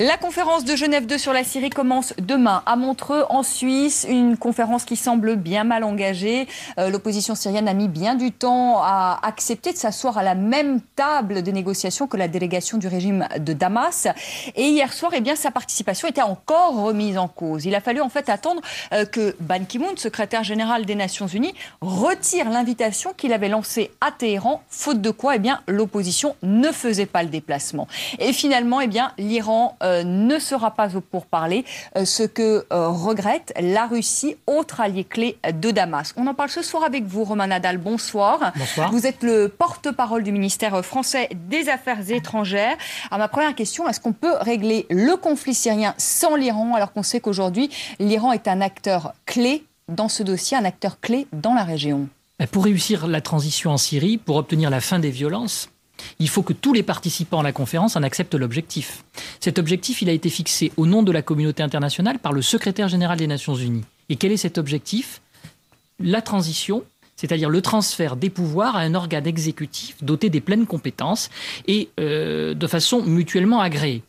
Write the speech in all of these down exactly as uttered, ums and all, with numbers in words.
La conférence de Genève deux sur la Syrie commence demain à Montreux, en Suisse. Une conférence qui semble bien mal engagée. Euh, l'opposition syrienne a mis bien du temps à accepter de s'asseoir à la même table des négociations que la délégation du régime de Damas. Et hier soir, eh bien, sa participation était encore remise en cause. Il a fallu en fait attendre euh, que Ban Ki-moon, secrétaire général des Nations Unies, retire l'invitation qu'il avait lancée à Téhéran, faute de quoi eh bien, l'opposition ne faisait pas le déplacement. Et finalement, eh bien, l'Iran Euh, ne sera pas au pourparlers, euh, ce que euh, regrette la Russie, autre allié clé de Damas. On en parle ce soir avec vous, Romain Nadal. Bonsoir. Bonsoir. Vous êtes le porte-parole du ministère français des Affaires étrangères. Alors, ma première question, est-ce qu'on peut régler le conflit syrien sans l'Iran, alors qu'on sait qu'aujourd'hui, l'Iran est un acteur clé dans ce dossier, un acteur clé dans la région? Pour réussir la transition en Syrie, pour obtenir la fin des violences, il faut que tous les participants à la conférence en acceptent l'objectif. Cet objectif, il a été fixé au nom de la communauté internationale par le secrétaire général des Nations Unies. Et quel est cet objectif? La transition, c'est-à-dire le transfert des pouvoirs à un organe exécutif doté des pleines compétences et euh, de façon mutuellement agréée.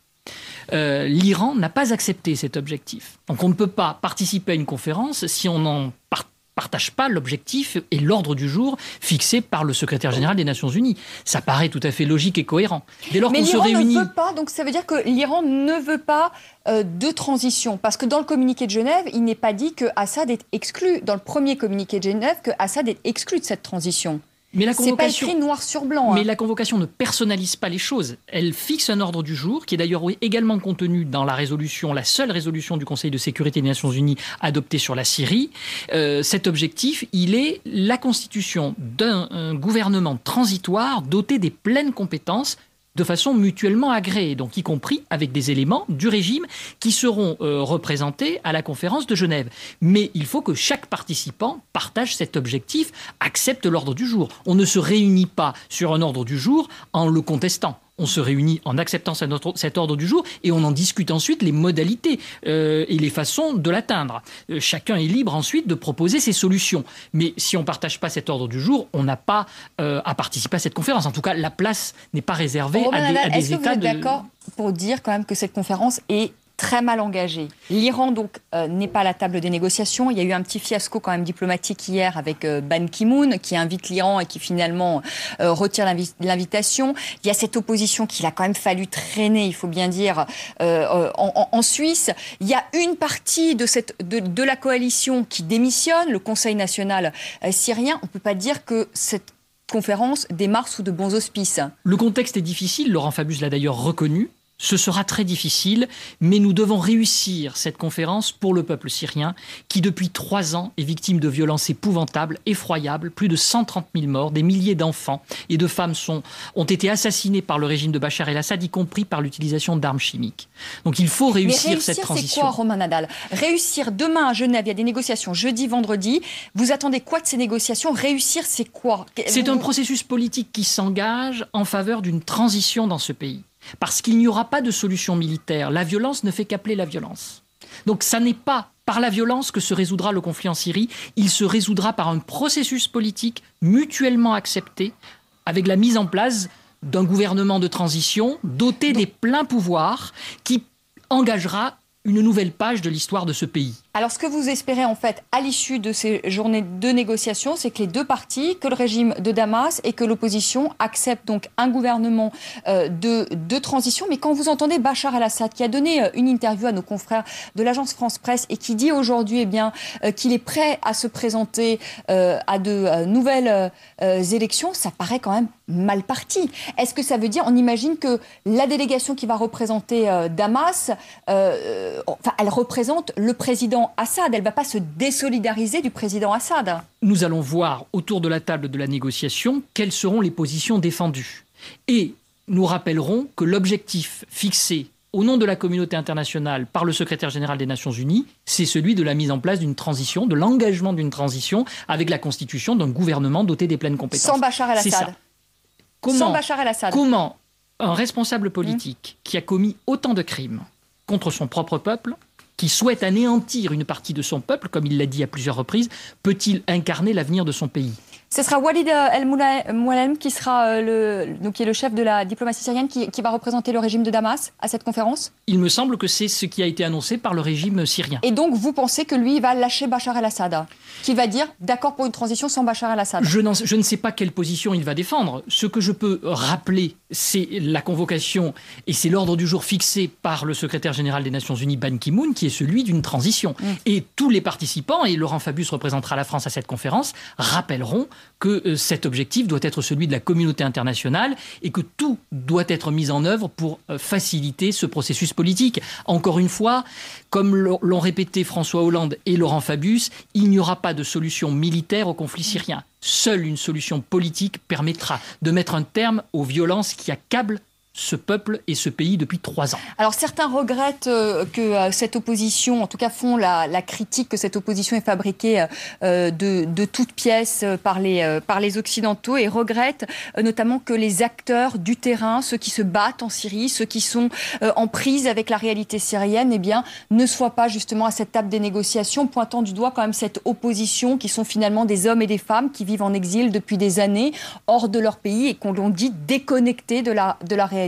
Euh, L'Iran n'a pas accepté cet objectif. Donc on ne peut pas participer à une conférence si on en part partage pas l'objectif et l'ordre du jour fixé par le secrétaire général des Nations Unies. Ça paraît tout à fait logique et cohérent. Dès lors qu'on se réunit... Mais l'Iran ne veut pas, donc ça veut dire que l'Iran ne veut pas euh, de transition. Parce que dans le communiqué de Genève, il n'est pas dit que Assad est exclu. Dans le premier communiqué de Genève, que Assad est exclu de cette transition. Mais la convocation, c'est pas écrit noir sur blanc. Hein. Mais la convocation ne personnalise pas les choses. Elle fixe un ordre du jour qui est d'ailleurs également contenu dans la résolution, la seule résolution du Conseil de sécurité des Nations Unies adoptée sur la Syrie. Euh, cet objectif, il est la constitution d'un gouvernement transitoire doté des pleines compétences de façon mutuellement agréée, donc y compris avec des éléments du régime qui seront euh, représentés à la conférence de Genève. Mais il faut que chaque participant partage cet objectif, accepte l'ordre du jour. On ne se réunit pas sur un ordre du jour en le contestant. On se réunit en acceptant cet ordre du jour et on en discute ensuite les modalités euh, et les façons de l'atteindre. Euh, chacun est libre ensuite de proposer ses solutions. Mais si on ne partage pas cet ordre du jour, on n'a pas euh, à participer à cette conférence. En tout cas, la place n'est pas réservée bon, à des, à des est-ce États que vous êtes de... d'accord pour dire quand même que cette conférence est très mal engagée? L'Iran, donc, euh, n'est pas à la table des négociations. Il y a eu un petit fiasco quand même diplomatique hier avec euh, Ban Ki-moon, qui invite l'Iran et qui finalement euh, retire l'invitation. Il y a cette opposition qu'il a quand même fallu traîner, il faut bien dire, euh, en, en, en Suisse. Il y a une partie de, cette, de, de la coalition qui démissionne, le Conseil national euh, syrien. On ne peut pas dire que cette conférence démarre sous de bons auspices. Le contexte est difficile, Laurent Fabius l'a d'ailleurs reconnu. Ce sera très difficile, mais nous devons réussir cette conférence pour le peuple syrien qui, depuis trois ans, est victime de violences épouvantables, effroyables. Plus de cent trente mille morts, des milliers d'enfants et de femmes sont, ont été assassinés par le régime de Bachar el-Assad, y compris par l'utilisation d'armes chimiques. Donc il faut réussir, réussir cette transition. C'est quoi, Romain Nadal? Réussir demain à Genève, il y a des négociations jeudi, vendredi. Vous attendez quoi de ces négociations? Réussir, c'est quoi? C'est un processus politique qui s'engage en faveur d'une transition dans ce pays. Parce qu'il n'y aura pas de solution militaire. La violence ne fait qu'appeler la violence. Donc ça n'est pas par la violence que se résoudra le conflit en Syrie. Il se résoudra par un processus politique mutuellement accepté, avec la mise en place d'un gouvernement de transition doté des pleins pouvoirs qui engagera une nouvelle page de l'histoire de ce pays. Alors ce que vous espérez en fait à l'issue de ces journées de négociations, c'est que les deux parties, que le régime de Damas et que l'opposition acceptent donc un gouvernement euh, de, de transition. Mais quand vous entendez Bachar el-Assad qui a donné euh, une interview à nos confrères de l'agence France Presse et qui dit aujourd'hui eh bien euh, qu'il est prêt à se présenter euh, à de euh, nouvelles euh, élections, ça paraît quand même mal parti. Est-ce que ça veut dire, on imagine que la délégation qui va représenter euh, Damas, euh, Enfin, elle représente le président Assad. Elle ne va pas se désolidariser du président Assad. Nous allons voir autour de la table de la négociation quelles seront les positions défendues. Et nous rappellerons que l'objectif fixé au nom de la communauté internationale par le secrétaire général des Nations Unies, c'est celui de la mise en place d'une transition, de l'engagement d'une transition avec la constitution d'un gouvernement doté des pleines compétences. Sans Bachar el-Assad. Sans Bachar el-Assad. Comment un responsable politique mmh. qui a commis autant de crimes contre son propre peuple, qui souhaite anéantir une partie de son peuple, comme il l'a dit à plusieurs reprises, peut-il incarner l'avenir de son pays? Ce sera Walid El Moualem, qui, sera le, donc qui est le chef de la diplomatie syrienne, qui, qui va représenter le régime de Damas à cette conférence. Il me semble que c'est ce qui a été annoncé par le régime syrien. Et donc vous pensez que lui va lâcher Bachar el-Assad, qu'il va dire d'accord pour une transition sans Bachar el-Assad? je, je ne sais pas quelle position il va défendre. Ce que je peux rappeler, c'est la convocation et c'est l'ordre du jour fixé par le secrétaire général des Nations Unies, Ban Ki-moon, qui est celui d'une transition. Mmh. Et tous les participants, et Laurent Fabius représentera la France à cette conférence, rappelleront que cet objectif doit être celui de la communauté internationale et que tout doit être mis en œuvre pour faciliter ce processus politique. Encore une fois, comme l'ont répété François Hollande et Laurent Fabius, il n'y aura pas de solution militaire au conflit syrien. Seule une solution politique permettra de mettre un terme aux violences qui accablent ce peuple et ce pays depuis trois ans. Alors certains regrettent euh, que euh, cette opposition, en tout cas font la, la critique que cette opposition est fabriquée euh, de, de toutes pièces euh, par, les, euh, par les Occidentaux, et regrettent euh, notamment que les acteurs du terrain, ceux qui se battent en Syrie, ceux qui sont euh, en prise avec la réalité syrienne, eh bien, ne soient pas justement à cette table des négociations, pointant du doigt quand même cette opposition qui sont finalement des hommes et des femmes qui vivent en exil depuis des années, hors de leur pays, et qu'on l'on dit déconnectés de la, de la réalité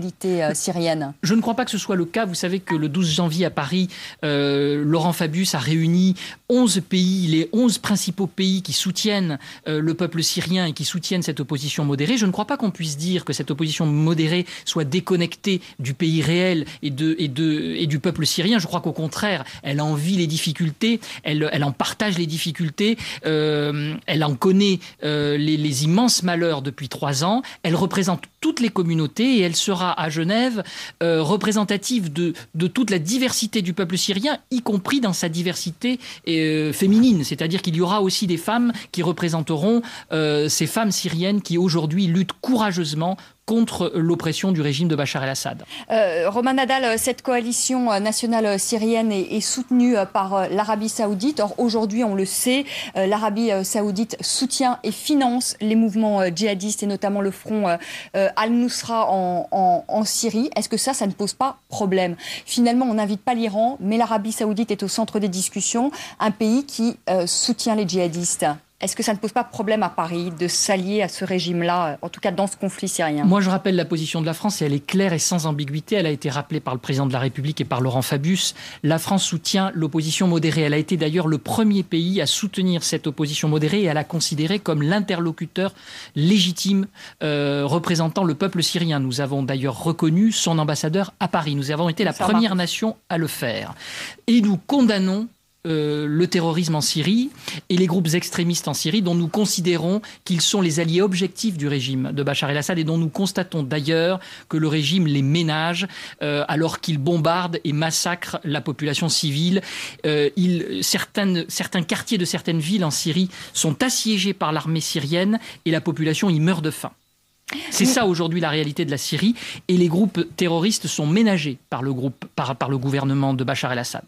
syrienne. Je ne crois pas que ce soit le cas. Vous savez que le douze janvier à Paris, euh, Laurent Fabius a réuni onze pays, les onze principaux pays qui soutiennent euh, le peuple syrien et qui soutiennent cette opposition modérée. Je ne crois pas qu'on puisse dire que cette opposition modérée soit déconnectée du pays réel et, de, et, de, et du peuple syrien. Je crois qu'au contraire, elle en vit les difficultés, elle, elle en partage les difficultés, euh, elle en connaît euh, les, les immenses malheurs depuis trois ans. Elle représente toutes les communautés et elle sera à Genève, euh, représentative de, de toute la diversité du peuple syrien, y compris dans sa diversité euh, féminine. C'est-à-dire qu'il y aura aussi des femmes qui représenteront euh, ces femmes syriennes qui aujourd'hui luttent courageusement contre l'oppression du régime de Bachar el-Assad. Euh, Romain Nadal, cette coalition nationale syrienne est, est soutenue par l'Arabie Saoudite. Or, aujourd'hui, on le sait, l'Arabie Saoudite soutient et finance les mouvements djihadistes et notamment le front euh, al-Nusra en, en, en Syrie. Est-ce que ça, ça ne pose pas problème? Finalement, on n'invite pas l'Iran, mais l'Arabie Saoudite est au centre des discussions, un pays qui euh, soutient les djihadistes. Est-ce que ça ne pose pas problème à Paris de s'allier à ce régime-là, en tout cas dans ce conflit syrien? Moi, je rappelle la position de la France, et elle est claire et sans ambiguïté. Elle a été rappelée par le président de la République et par Laurent Fabius. La France soutient l'opposition modérée. Elle a été d'ailleurs le premier pays à soutenir cette opposition modérée et à la considérer comme l'interlocuteur légitime euh, représentant le peuple syrien. Nous avons d'ailleurs reconnu son ambassadeur à Paris. Nous avons été la Ça première va. nation à le faire. Et nous condamnons Euh, le terrorisme en Syrie et les groupes extrémistes en Syrie dont nous considérons qu'ils sont les alliés objectifs du régime de Bachar el-Assad et dont nous constatons d'ailleurs que le régime les ménage euh, alors qu'il bombarde et massacre la population civile. Euh, il, certaines, certains quartiers de certaines villes en Syrie sont assiégés par l'armée syrienne et la population y meurt de faim. C'est ça aujourd'hui la réalité de la Syrie, et les groupes terroristes sont ménagés par le, groupe, par, par le gouvernement de Bachar el-Assad.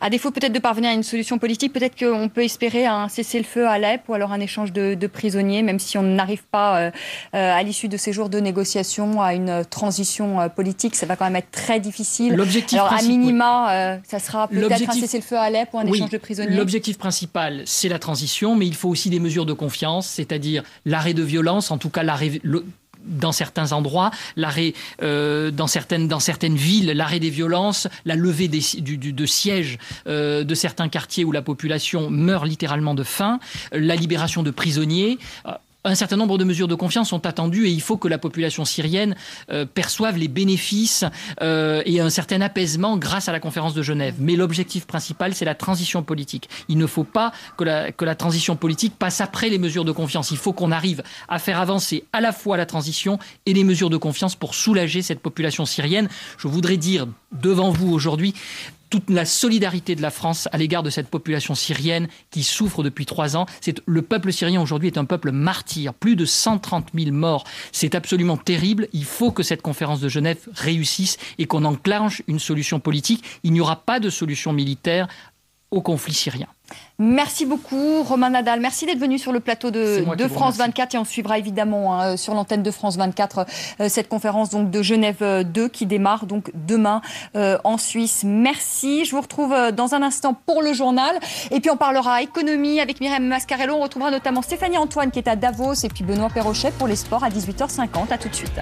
À défaut peut-être de parvenir à une solution politique, peut-être qu'on peut espérer un cessez-le-feu à Alep ou alors un échange de, de prisonniers, même si on n'arrive pas euh, à l'issue de ces jours de négociations à une transition politique. Ça va quand même être très difficile. L'objectif alors à minima, oui. euh, ça sera peut-être un cessez-le-feu à Alep ou un oui, échange de prisonniers. L'objectif principal, c'est la transition, mais il faut aussi des mesures de confiance, c'est-à-dire l'arrêt de violence, en tout cas l'arrêt... Le... dans certains endroits, l'arrêt euh, dans, certaines, dans certaines villes, l'arrêt des violences, la levée des, du, du, de sièges euh, de certains quartiers où la population meurt littéralement de faim, la libération de prisonniers. Un certain nombre de mesures de confiance sont attendues et il faut que la population syrienne euh, perçoive les bénéfices euh, et un certain apaisement grâce à la conférence de Genève. Mais l'objectif principal, c'est la transition politique. Il ne faut pas que la, que la transition politique passe après les mesures de confiance. Il faut qu'on arrive à faire avancer à la fois la transition et les mesures de confiance pour soulager cette population syrienne. Je voudrais dire devant vous aujourd'hui toute la solidarité de la France à l'égard de cette population syrienne qui souffre depuis trois ans. C'est, le peuple syrien aujourd'hui est un peuple martyr. Plus de cent trente mille morts. C'est absolument terrible. Il faut que cette conférence de Genève réussisse et qu'on enclenche une solution politique. Il n'y aura pas de solution militaire au conflit syrien. Merci beaucoup, Romain Nadal. Merci d'être venu sur le plateau de, de France vingt-quatre. Et on suivra évidemment hein, sur l'antenne de France vingt-quatre euh, cette conférence donc, de Genève deux qui démarre donc, demain euh, en Suisse. Merci. Je vous retrouve dans un instant pour le journal. Et puis on parlera économie avec Myriam Mascarello. On retrouvera notamment Stéphanie Antoine qui est à Davos et puis Benoît Perrochet pour les sports à dix-huit heures cinquante. À tout de suite.